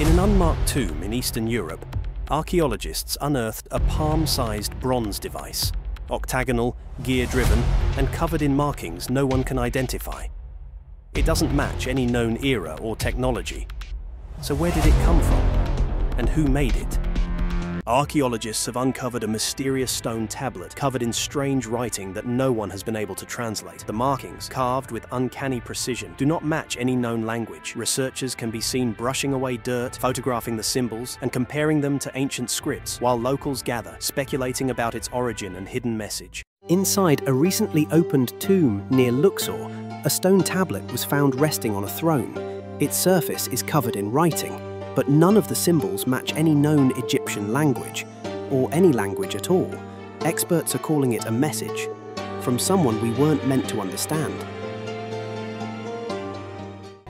In an unmarked tomb in Eastern Europe, archaeologists unearthed a palm-sized bronze device, octagonal, gear-driven, and covered in markings no one can identify. It doesn't match any known era or technology. So where did it come from? And who made it? Archaeologists have uncovered a mysterious stone tablet covered in strange writing that no one has been able to translate. The markings, carved with uncanny precision, do not match any known language. Researchers can be seen brushing away dirt, photographing the symbols, and comparing them to ancient scripts, while locals gather, speculating about its origin and hidden message. Inside a recently opened tomb near Luxor, a stone tablet was found resting on a throne. Its surface is covered in writing, but none of the symbols match any known Egyptian language, or any language at all. Experts are calling it a message from someone we weren't meant to understand.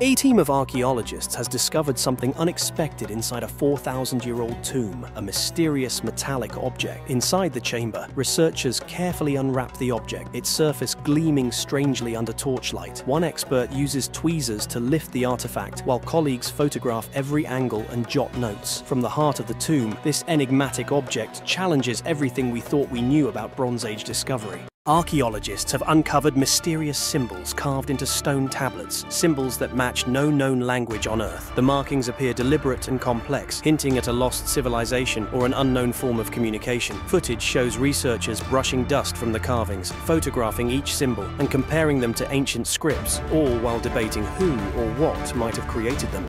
A team of archaeologists has discovered something unexpected inside a 4,000-year-old tomb, a mysterious metallic object. Inside the chamber, researchers carefully unwrap the object, its surface gleaming strangely under torchlight. One expert uses tweezers to lift the artifact, while colleagues photograph every angle and jot notes. From the heart of the tomb, this enigmatic object challenges everything we thought we knew about Bronze Age discovery. Archaeologists have uncovered mysterious symbols carved into stone tablets, symbols that match no known language on Earth. The markings appear deliberate and complex, hinting at a lost civilization or an unknown form of communication. Footage shows researchers brushing dust from the carvings, photographing each symbol, and comparing them to ancient scripts, all while debating who or what might have created them.